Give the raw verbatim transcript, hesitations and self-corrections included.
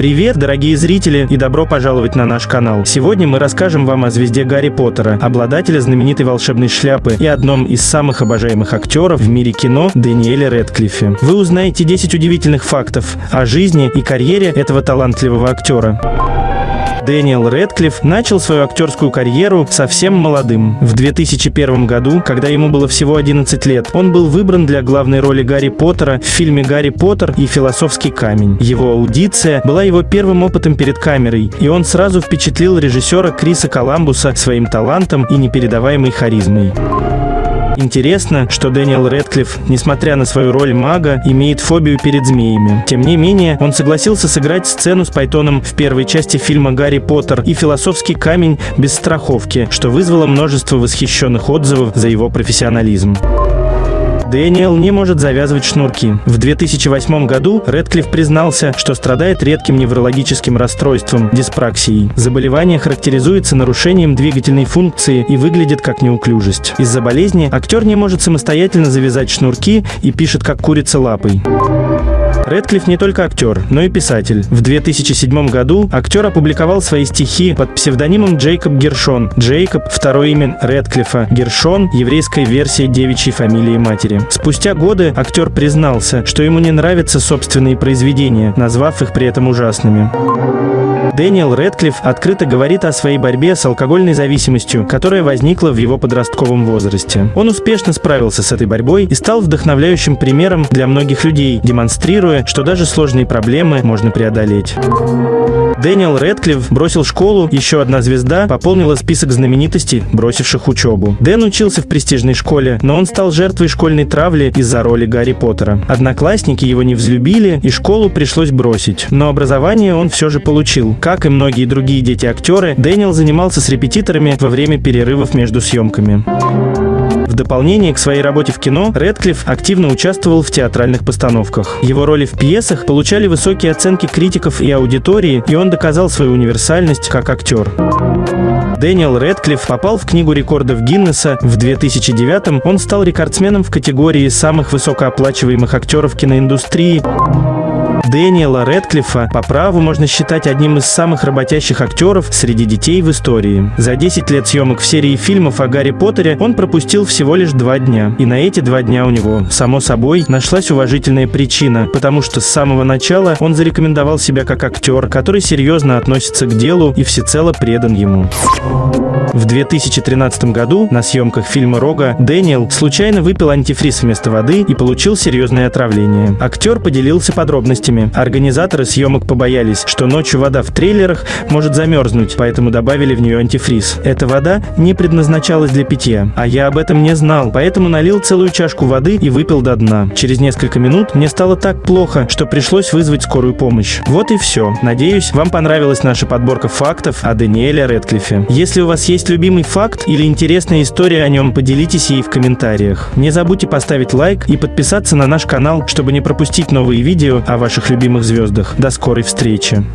Привет, дорогие зрители, и добро пожаловать на наш канал. Сегодня мы расскажем вам о звезде Гарри Поттера, обладателе знаменитой волшебной шляпы и одном из самых обожаемых актеров в мире кино Дэниеле Рэдклиффе. Вы узнаете десять удивительных фактов о жизни и карьере этого талантливого актера. Дэниел Рэдклифф начал свою актерскую карьеру совсем молодым. В две тысячи первом году, когда ему было всего одиннадцать лет, он был выбран для главной роли Гарри Поттера в фильме «Гарри Поттер и философский камень». Его аудиция была его первым опытом перед камерой, и он сразу впечатлил режиссера Криса Коламбуса своим талантом и непередаваемой харизмой. Интересно, что Дэниел Рэдклифф, несмотря на свою роль мага, имеет фобию перед змеями. Тем не менее, он согласился сыграть сцену с Пайтоном в первой части фильма «Гарри Поттер и философский камень» без страховки, что вызвало множество восхищенных отзывов за его профессионализм. Дэниел не может завязывать шнурки. В две тысячи восьмом году Рэдклифф признался, что страдает редким неврологическим расстройством – диспраксией. Заболевание характеризуется нарушением двигательной функции и выглядит как неуклюжесть. Из-за болезни актер не может самостоятельно завязать шнурки и пишет как курица лапой. Рэдклифф не только актер, но и писатель. В две тысячи седьмом году актер опубликовал свои стихи под псевдонимом Джейкоб Гершон. Джейкоб – второе имя Рэдклиффа, Гершон – еврейская версия девичьей фамилии матери. Спустя годы актер признался, что ему не нравятся собственные произведения, назвав их при этом ужасными. Дэниел Рэдклифф открыто говорит о своей борьбе с алкогольной зависимостью, которая возникла в его подростковом возрасте. Он успешно справился с этой борьбой и стал вдохновляющим примером для многих людей, демонстрируя, что даже сложные проблемы можно преодолеть. Дэниел Рэдклифф бросил школу, еще одна звезда пополнила список знаменитостей, бросивших учебу. Дэн учился в престижной школе, но он стал жертвой школьной травли из-за роли Гарри Поттера. Одноклассники его не взлюбили, и школу пришлось бросить. Но образование он все же получил. Как и многие другие дети-актеры, Дэниел занимался с репетиторами во время перерывов между съемками. В дополнение к своей работе в кино, Рэдклифф активно участвовал в театральных постановках. Его роли в пьесах получали высокие оценки критиков и аудитории, и он доказал свою универсальность как актер. Дэниел Рэдклифф попал в Книгу рекордов Гиннесса. В две тысячи девятом он стал рекордсменом в категории самых высокооплачиваемых актеров киноиндустрии. Дэниела Рэдклиффа по праву можно считать одним из самых работящих актеров среди детей в истории. За десять лет съемок в серии фильмов о Гарри Поттере он пропустил всего лишь два дня. И на эти два дня у него, само собой, нашлась уважительная причина, потому что с самого начала он зарекомендовал себя как актер, который серьезно относится к делу и всецело предан ему. В две тысячи тринадцатом году на съемках фильма «Рога» Дэниел случайно выпил антифриз вместо воды и получил серьезное отравление. Актер поделился подробностями. Организаторы съемок побоялись, что ночью вода в трейлерах может замерзнуть, поэтому добавили в нее антифриз. Эта вода не предназначалась для питья, а я об этом не знал, поэтому налил целую чашку воды и выпил до дна. Через несколько минут мне стало так плохо, что пришлось вызвать скорую помощь. Вот и все. Надеюсь, вам понравилась наша подборка фактов о Дэниеле Рэдклиффе. Если у вас есть любимый факт или интересная история о нем, поделитесь ей в комментариях. Не забудьте поставить лайк и подписаться на наш канал, чтобы не пропустить новые видео о ваших любимых звездах. До скорой встречи!